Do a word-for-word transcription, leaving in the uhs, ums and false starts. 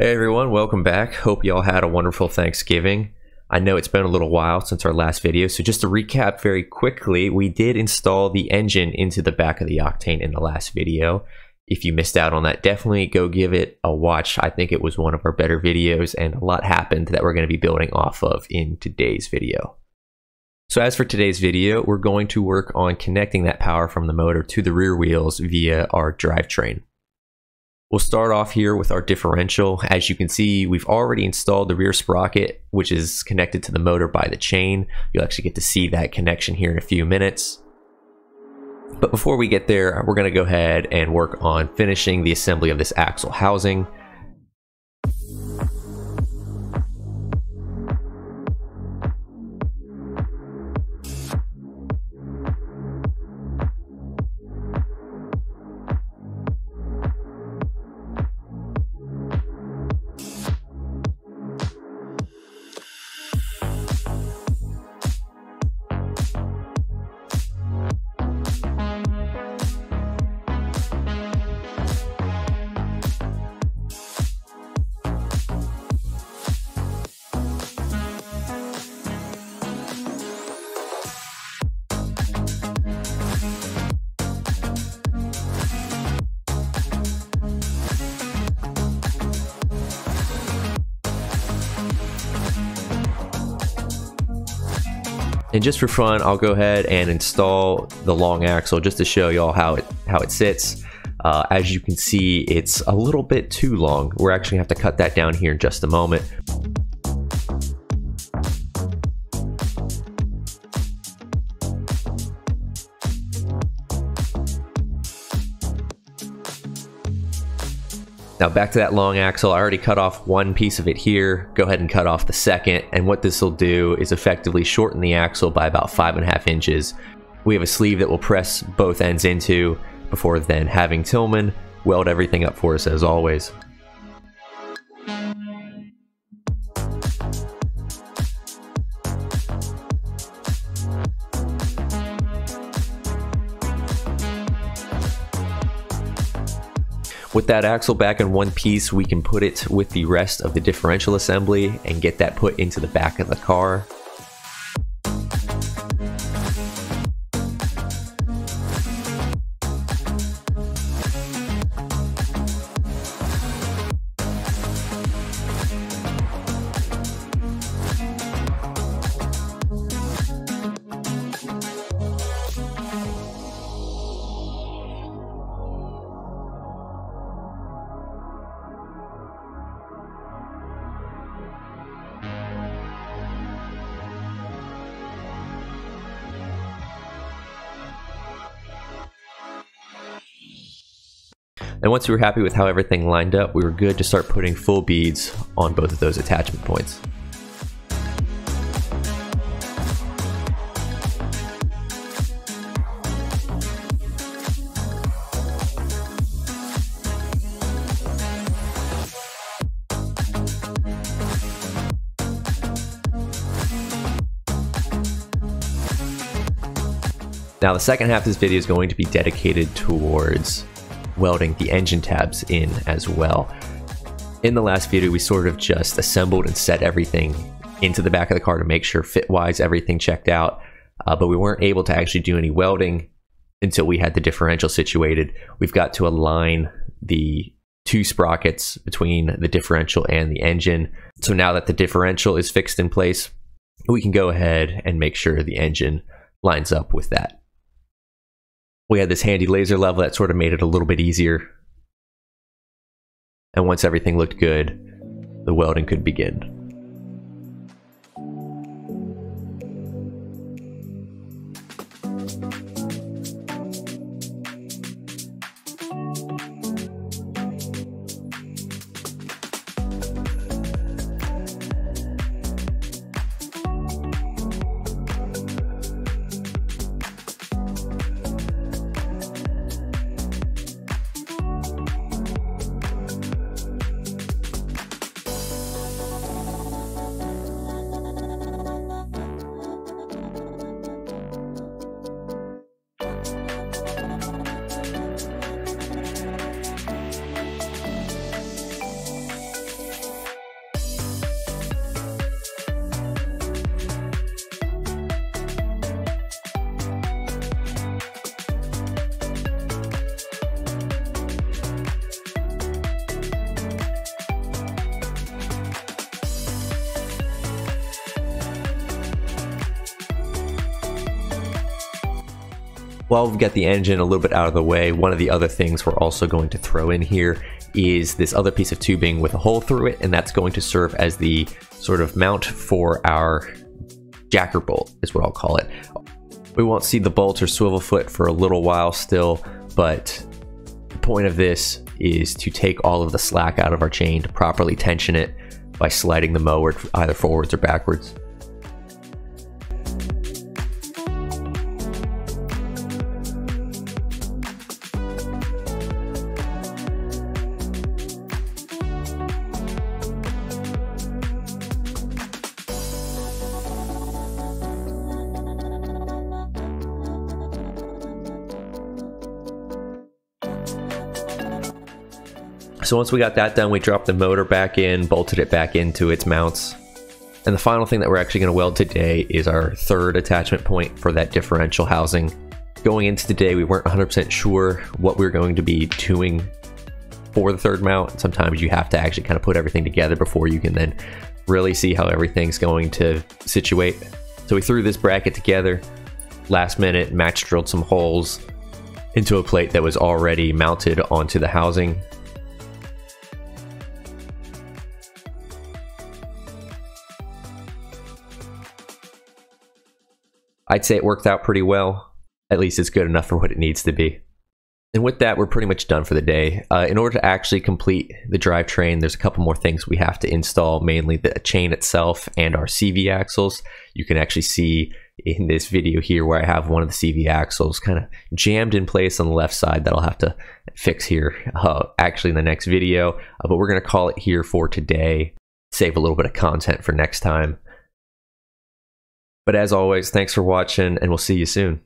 Hey everyone, welcome back. Hope y'all had a wonderful Thanksgiving. I know it's been a little while since our last video, so just to recap very quickly, we did install the engine into the back of the Octane in the last video. If you missed out on that, definitely go give it a watch. I think it was one of our better videos, and a lot happened that we're going to be building off of in today's video. So as for today's video, we're going to work on connecting that power from the motor to the rear wheels via our drivetrain. We'll start off here with our differential. As you can see, we've already installed the rear sprocket, which is connected to the motor by the chain. You'll actually get to see that connection here in a few minutes. But before we get there, we're going to go ahead and work on finishing the assembly of this axle housing. And just for fun, I'll go ahead and install the long axle just to show y'all how it how it sits. Uh, as you can see, it's a little bit too long. We're actually gonna have to cut that down here in just a moment. Now back to that long axle, I already cut off one piece of it here, go ahead and cut off the second, and what this will do is effectively shorten the axle by about five and a half inches. We have a sleeve that we'll press both ends into before then having Tillman weld everything up for us as always. With that axle back in one piece, we can put it with the rest of the differential assembly and get that put into the back of the car. And once we were happy with how everything lined up, we were good to start putting full beads on both of those attachment points. Now the second half of this video is going to be dedicated towards welding the engine tabs in as well. In the last video, we sort of just assembled and set everything into the back of the car to make sure fit-wise everything checked out, uh, but we weren't able to actually do any welding until we had the differential situated. We've got to align the two sprockets between the differential and the engine. So now that the differential is fixed in place, we can go ahead and make sure the engine lines up with that. We had this handy laser level that sort of made it a little bit easier. And once everything looked good, the welding could begin. While we've got the engine a little bit out of the way, one of the other things we're also going to throw in here is this other piece of tubing with a hole through it, and that's going to serve as the sort of mount for our jacker bolt, is what I'll call it. We won't see the bolt or swivel foot for a little while still, but the point of this is to take all of the slack out of our chain to properly tension it by sliding the mower either forwards or backwards. So once we got that done, we dropped the motor back in, bolted it back into its mounts. And the final thing that we're actually going to weld today is our third attachment point for that differential housing. Going into today, we weren't one hundred percent sure what we were going to be doing for the third mount. Sometimes you have to actually kind of put everything together before you can then really see how everything's going to situate. So we threw this bracket together last minute, match drilled some holes into a plate that was already mounted onto the housing. I'd say it worked out pretty well. At least it's good enough for what it needs to be. And with that, we're pretty much done for the day. Uh, in order to actually complete the drivetrain, there's a couple more things we have to install, mainly the chain itself and our C V axles. You can actually see in this video here where I have one of the C V axles kind of jammed in place on the left side that I'll have to fix here uh, actually in the next video. Uh, but we're going to call it here for today, save a little bit of content for next time. But as always, thanks for watching, and we'll see you soon.